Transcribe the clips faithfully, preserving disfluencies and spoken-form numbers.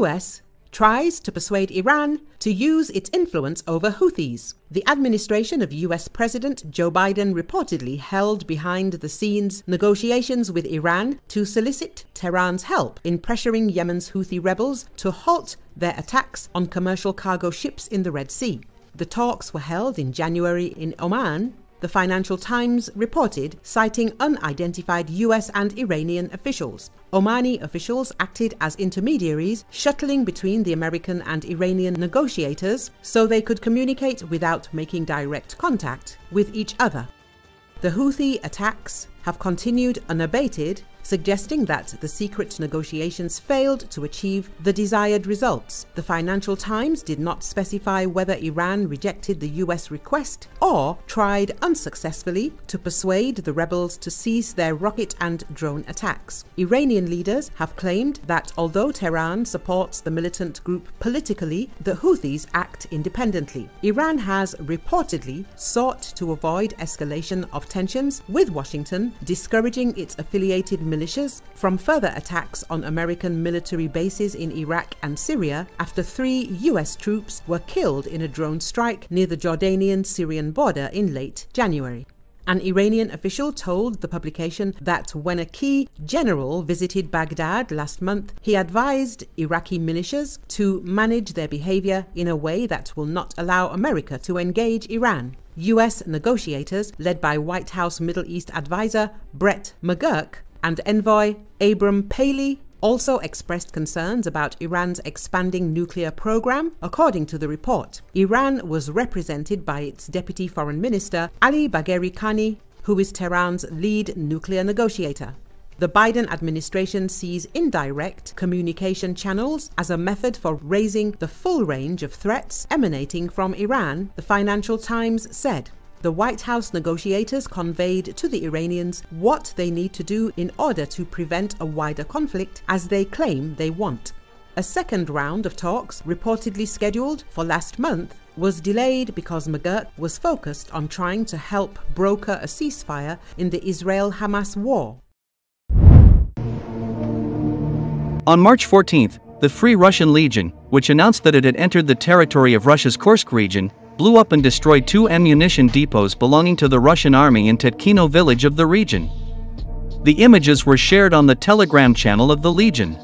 U S tries to persuade Iran to use its influence over Houthis. The administration of U S President Joe Biden reportedly held behind-the-scenes negotiations with Iran to solicit Tehran's help in pressuring Yemen's Houthi rebels to halt their attacks on commercial cargo ships in the Red Sea. The talks were held in January in Oman, the Financial Times reported, citing unidentified U S and Iranian officials. Omani officials acted as intermediaries, shuttling between the American and Iranian negotiators so they could communicate without making direct contact with each other. The Houthi attacks have continued unabated, suggesting that the secret negotiations failed to achieve the desired results. The Financial Times did not specify whether Iran rejected the U S request or tried unsuccessfully to persuade the rebels to cease their rocket and drone attacks. Iranian leaders have claimed that although Tehran supports the militant group politically, the Houthis act independently. Iran has reportedly sought to avoid escalation of tensions with Washington, discouraging its affiliated militias from further attacks on American military bases in Iraq and Syria after three U S troops were killed in a drone strike near the Jordanian-Syrian border in late January. An Iranian official told the publication that when a key general visited Baghdad last month, he advised Iraqi militias to manage their behavior in a way that will not allow America to engage Iran. U S negotiators, led by White House Middle East advisor Brett McGurk and envoy Abram Paley, also expressed concerns about Iran's expanding nuclear program. According to the report, Iran was represented by its Deputy Foreign Minister, Ali Bagheri Kani, who is Tehran's lead nuclear negotiator. The Biden administration sees indirect communication channels as a method for raising the full range of threats emanating from Iran, the Financial Times said. The White House negotiators conveyed to the Iranians what they need to do in order to prevent a wider conflict, as they claim they want. A second round of talks, reportedly scheduled for last month, was delayed because McGurk was focused on trying to help broker a ceasefire in the Israel-Hamas war. On March fourteenth, the Free Russian Legion, which announced that it had entered the territory of Russia's Kursk region, blew up and destroyed two ammunition depots belonging to the Russian army in Tetkino village of the region. The images were shared on the Telegram channel of the Legion.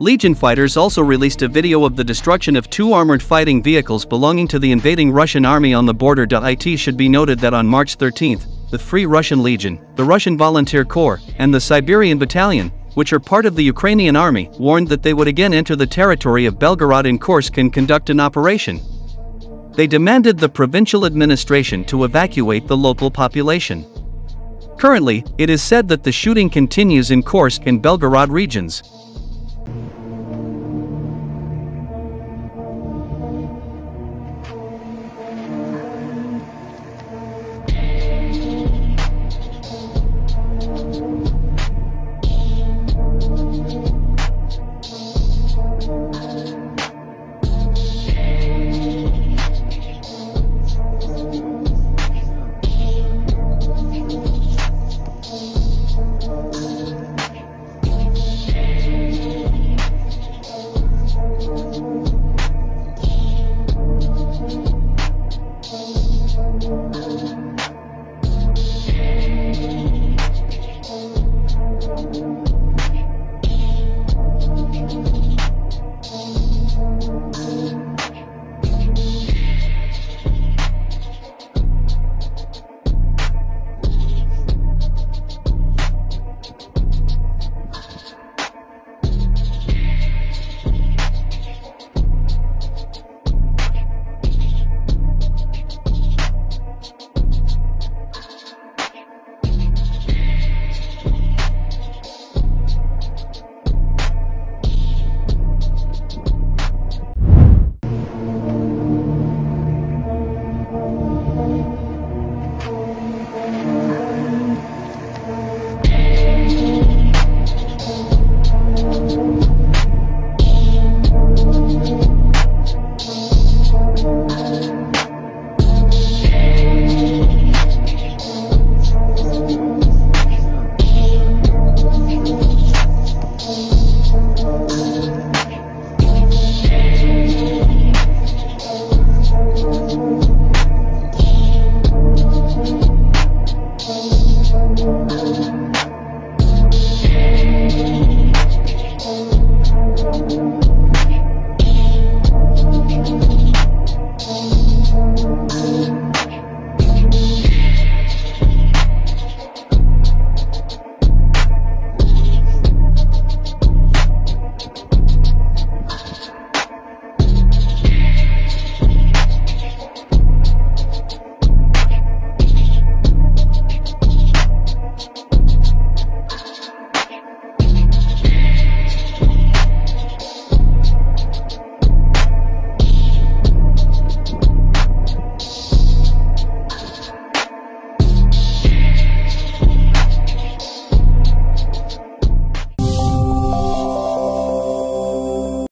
Legion fighters also released a video of the destruction of two armored fighting vehicles belonging to the invading Russian army on the border. It should be noted that on March thirteenth, the Free Russian Legion, the Russian Volunteer Corps, and the Siberian Battalion, which are part of the Ukrainian army, warned that they would again enter the territory of Belgorod and Kursk and conduct an operation. They demanded the provincial administration to evacuate the local population. Currently, it is said that the shooting continues in Kursk and Belgorod regions.